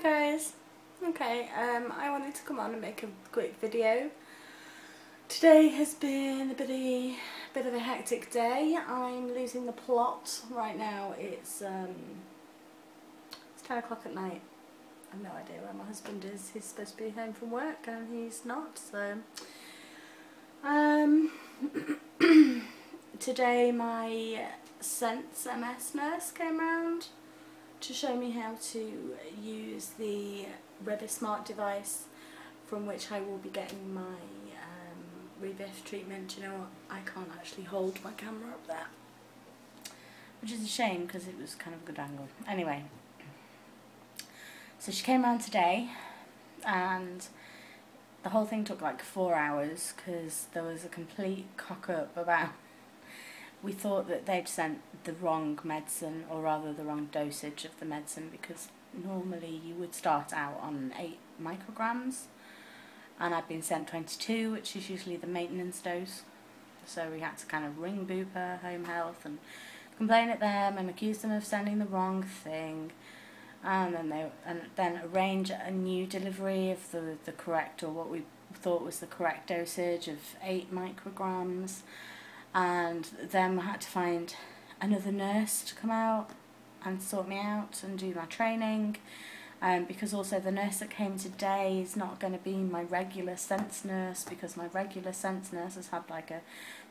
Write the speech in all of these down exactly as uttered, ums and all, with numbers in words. Hi guys. Okay, um, I wanted to come on and make a quick video. Today has been a bit, a bit of a hectic day. I'm losing the plot right now. It's um, it's ten o'clock at night. I have no idea where my husband is. He's supposed to be home from work and he's not. So um, today my Sense M S nurse came round to show me how to use the RebiSmart device, from which I will be getting my um, Rebif treatment. You know what, I can't actually hold my camera up there, which is a shame because it was kind of a good angle. Anyway, so she came round today and the whole thing took like four hours because there was a complete cock up about we thought that they'd sent the wrong medicine, or rather the wrong dosage of the medicine, because normally you would start out on eight micrograms and I'd been sent twenty-two, which is usually the maintenance dose. So we had to kind of ring Bupa Home Health and complain at them and accuse them of sending the wrong thing, and then they and then arrange a new delivery of the, the correct, or what we thought was the correct dosage of eight micrograms. And then I had to find another nurse to come out and sort me out and do my training, um, because also the nurse that came today is not going to be my regular Sense nurse, because my regular Sense nurse has had like a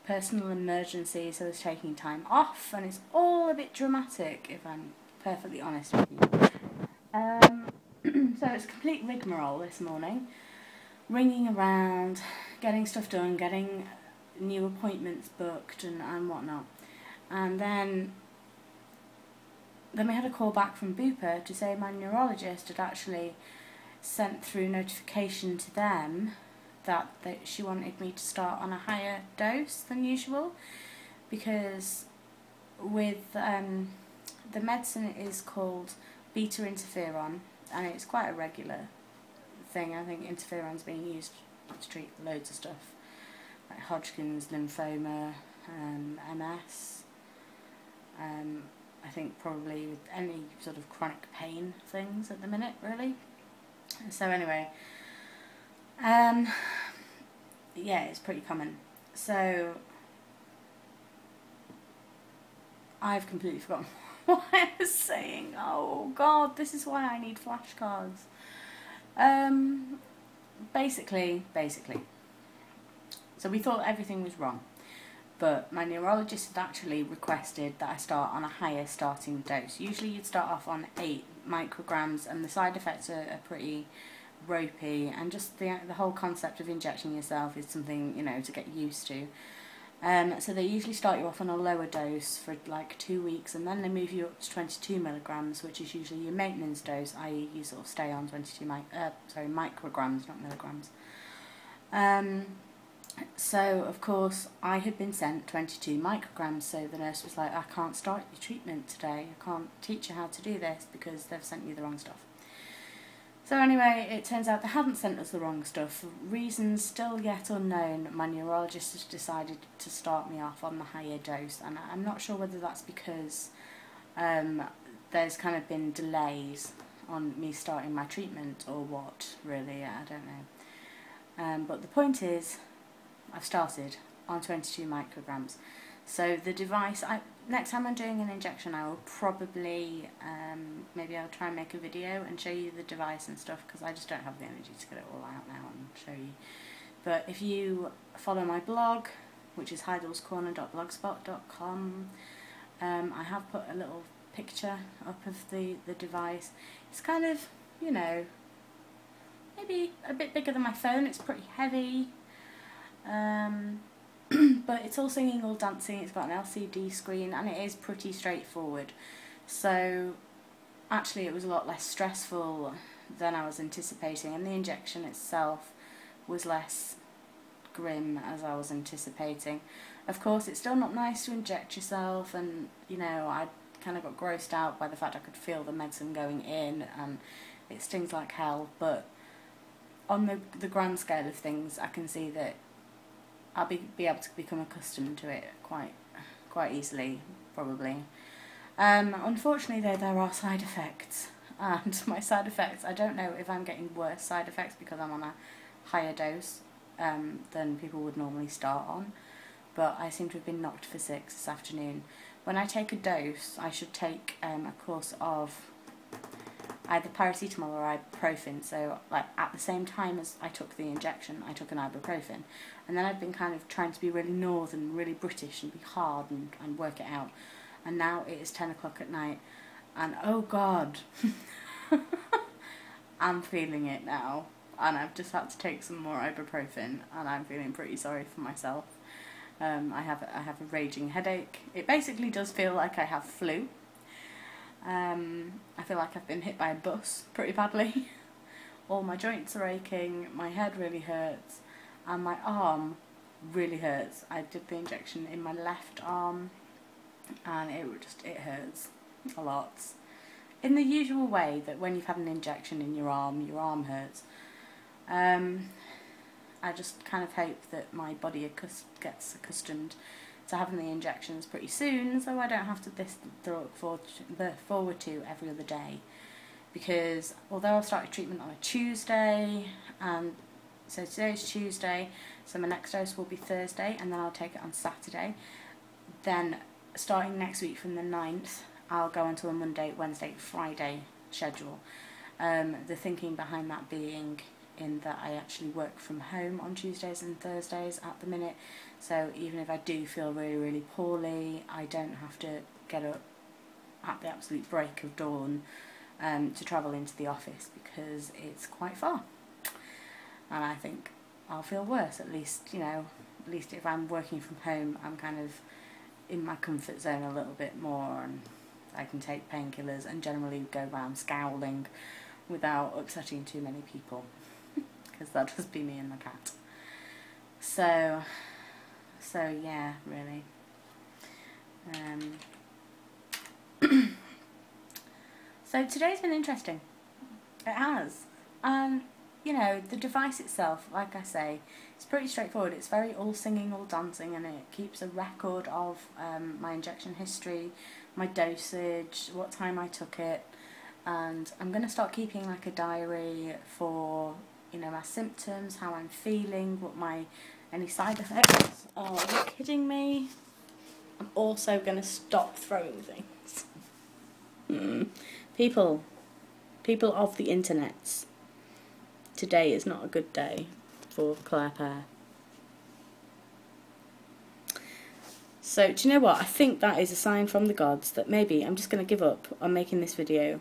personal emergency, so is taking time off, and it's all a bit dramatic if I'm perfectly honest with you. Um, so it's a complete rigmarole this morning, ringing around, getting stuff done, getting new appointments booked and, and whatnot. And then then we had a call back from Bupa to say my neurologist had actually sent through notification to them that, that she wanted me to start on a higher dose than usual, because with um, the medicine is called beta interferon, and it's quite a regular thing. I think interferon's being used to treat loads of stuff, like Hodgkin's lymphoma, um, M S, um, I think probably with any sort of chronic pain things at the minute, really. So anyway, um, yeah, it's pretty common. So I've completely forgotten what I was saying. Oh God, this is why I need flashcards. Um, basically, basically. So we thought everything was wrong, but my neurologist had actually requested that I start on a higher starting dose. Usually you'd start off on eight micrograms, and the side effects are, are pretty ropey, and just the, the whole concept of injecting yourself is something, you know, to get used to. Um, so they usually start you off on a lower dose for like two weeks, and then they move you up to twenty-two milligrams, which is usually your maintenance dose, that is you sort of stay on twenty-two mi uh, sorry, micrograms, not milligrams. Um, So, of course, I had been sent twenty-two micrograms, so the nurse was like, I can't start your treatment today, I can't teach you how to do this because they've sent you the wrong stuff. So anyway, it turns out they hadn't sent us the wrong stuff. For reasons still yet unknown, my neurologist has decided to start me off on the higher dose, and I'm not sure whether that's because um, there's kind of been delays on me starting my treatment or what, really, I don't know. Um, but the point is, I've started on twenty-two micrograms, so the device, I, next time I'm doing an injection I will probably, um, maybe I'll try and make a video and show you the device and stuff, because I just don't have the energy to get it all out now and show you. But if you follow my blog, which is heidels corner dot blogspot dot com, um, I have put a little picture up of the, the device. It's kind of, you know, maybe a bit bigger than my phone, it's pretty heavy. Um, but it's all singing, all dancing, it's got an L C D screen, and it is pretty straightforward. So actually it was a lot less stressful than I was anticipating, and the injection itself was less grim as I was anticipating. Of course, it's still not nice to inject yourself, and you know, I kind of got grossed out by the fact I could feel the medicine going in and it stings like hell, but on the, the grand scale of things I can see that I'll be, be able to become accustomed to it quite quite easily, probably. Um, unfortunately though, there are side effects, and my side effects, I don't know if I'm getting worse side effects because I'm on a higher dose um, than people would normally start on, but I seem to have been knocked for six this afternoon. When I take a dose, I should take um, a course of either paracetamol or ibuprofen, so like at the same time as I took the injection, I took an ibuprofen. And then I've been kind of trying to be really northern, really British, and be hard and, and work it out. And now it is ten o'clock at night, and oh God, I'm feeling it now. And I've just had to take some more ibuprofen, and I'm feeling pretty sorry for myself. Um, I have I have a raging headache. It basically does feel like I have flu. Um, I feel like I've been hit by a bus pretty badly. All my joints are aching, my head really hurts, and my arm really hurts. I did the injection in my left arm, and it just it hurts a lot. In the usual way that when you've had an injection in your arm, your arm hurts. Um, I just kind of hope that my body accust- gets accustomed to having the injections pretty soon, so I don't have to this look forward to, forward to every other day, because although I started treatment on a Tuesday, and so today's Tuesday, so my next dose will be Thursday, and then I'll take it on Saturday. Then starting next week from the ninth, I'll go onto a Monday, Wednesday, Friday schedule. Um, the thinking behind that being in that I actually work from home on Tuesdays and Thursdays at the minute, so even if I do feel really really poorly, I don't have to get up at the absolute break of dawn um, to travel into the office, because it's quite far, and I think I'll feel worse. At least, you know, at least if I'm working from home, I'm kind of in my comfort zone a little bit more, and I can take painkillers and generally go round scowling without upsetting too many people, because that'd just be me and the cat. So, so yeah, really. Um, so today's been interesting. It has. And, you know, the device itself, like I say, it's pretty straightforward. It's very all singing, all dancing, and it keeps a record of um, my injection history, my dosage, what time I took it, and I'm going to start keeping like a diary for, you know, my symptoms, how I'm feeling, what my, any side effects. Oh, are you kidding me? I'm also going to stop throwing things. Mm. People, people of the internets, today is not a good day for Claire Pear. So, do you know what? I think that is a sign from the gods that maybe I'm just going to give up on making this video.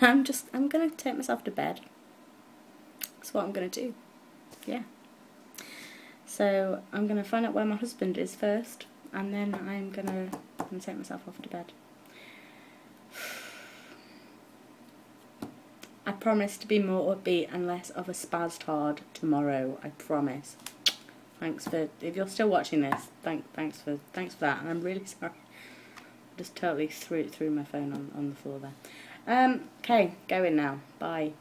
I'm just, I'm going to take myself to bed. That's what I'm going to do. Yeah. So, I'm going to find out where my husband is first, and then I'm going to, I'm going to take myself off to bed. I promise to be more upbeat and less of a spazzed hard tomorrow. I promise. Thanks for, if you're still watching this, thank, thanks for, thanks for that. And I'm really sorry. I just totally threw, threw my phone on, on the floor there. Um, okay, go in now. Bye.